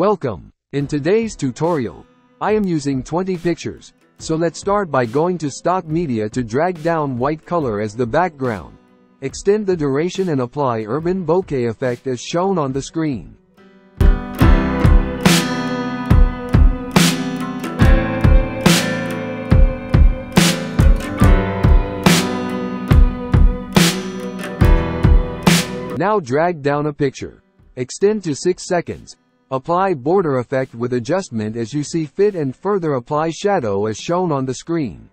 Welcome! In today's tutorial, I am using 20 pictures, so let's start by going to stock media to drag down white color as the background. Extend the duration and apply urban bokeh effect as shown on the screen. Now drag down a picture. Extend to 6 seconds. Apply border effect with adjustment as you see fit and further apply shadow as shown on the screen.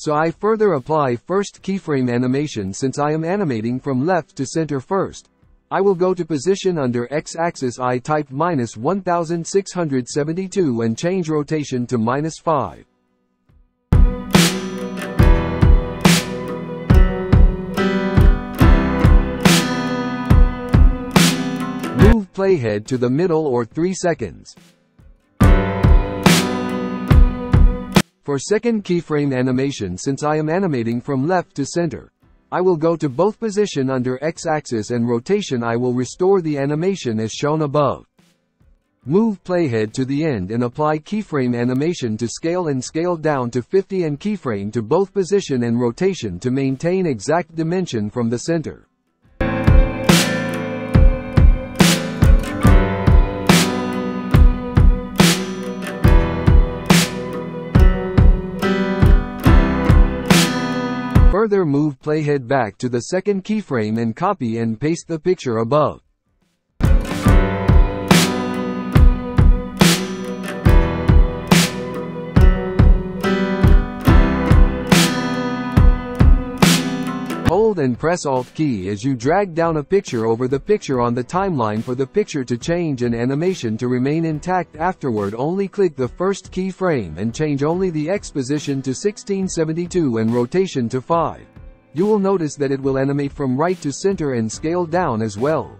So I further apply first keyframe animation since I am animating from left to center first. I will go to position under x-axis. I type -1672 and change rotation to -5. Move playhead to the middle or 3 seconds. For second keyframe animation, since I am animating from left to center, I will go to both position under x-axis and rotation. I will restore the animation as shown above. Move playhead to the end and apply keyframe animation to scale and scale down to 50 and keyframe to both position and rotation to maintain exact dimension from the center. Further move playhead back to the second keyframe and copy and paste the picture above. Hold and press Alt key as you drag down a picture over the picture on the timeline for the picture to change and animation to remain intact. Afterward, only click the first keyframe and change only the X position to 1672 and rotation to 5. You will notice that it will animate from right to center and scale down as well.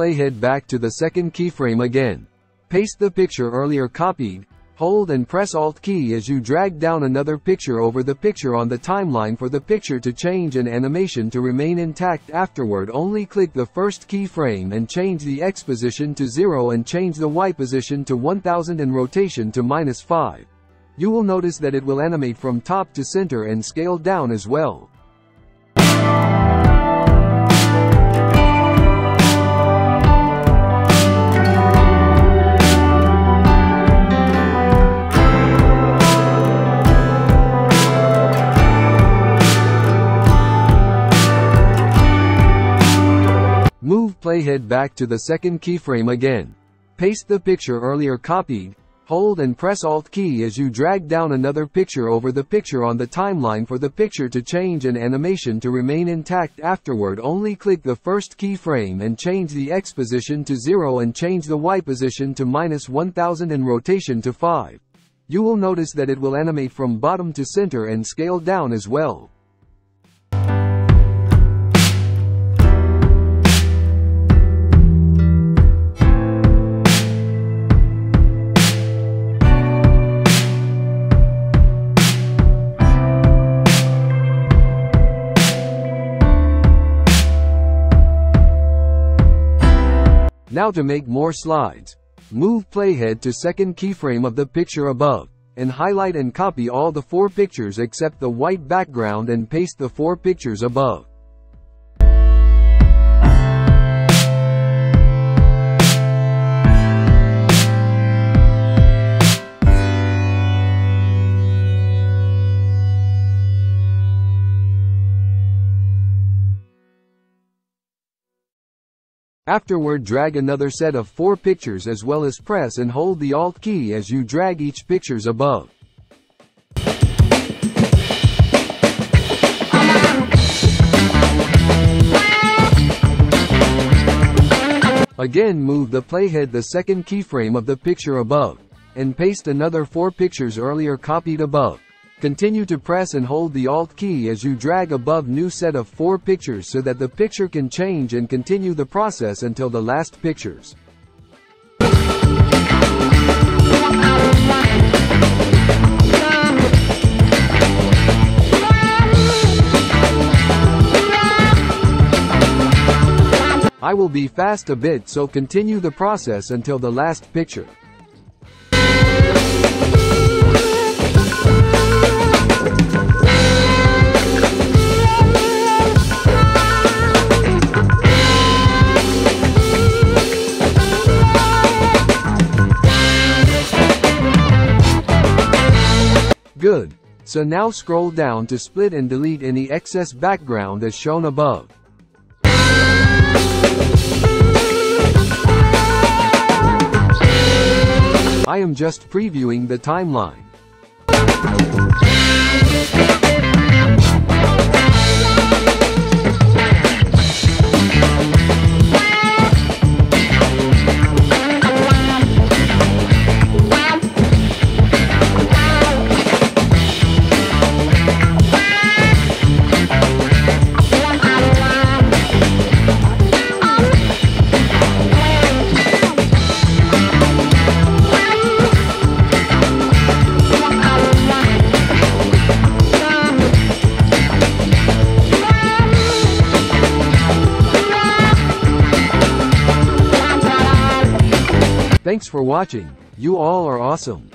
Playhead back to the second keyframe again. Paste the picture earlier copied, hold and press Alt key as you drag down another picture over the picture on the timeline for the picture to change and animation to remain intact. Afterward, only click the first keyframe and change the X position to 0 and change the Y position to 1000 and rotation to -5. You will notice that it will animate from top to center and scale down as well. Move playhead back to the second keyframe again. Paste the picture earlier copied, hold and press Alt key as you drag down another picture over the picture on the timeline for the picture to change and animation to remain intact. Afterward, only click the first keyframe and change the X position to 0 and change the Y position to -1000 and rotation to 5. You will notice that it will animate from bottom to center and scale down as well. Now to make more slides, move playhead to second keyframe of the picture above, and highlight and copy all the 4 pictures except the white background and paste the 4 pictures above. Afterward, drag another set of 4 pictures as well as press and hold the Alt key as you drag each pictures above. Again, move the playhead the second keyframe of the picture above, and paste another 4 pictures earlier copied above. Continue to press and hold the Alt key as you drag above new set of 4 pictures so that the picture can change, and continue the process until the last pictures. I will be fast a bit, so continue the process until the last picture. Good. So now scroll down to split and delete any excess background as shown above. I am just previewing the timeline. Thanks for watching. You all are awesome.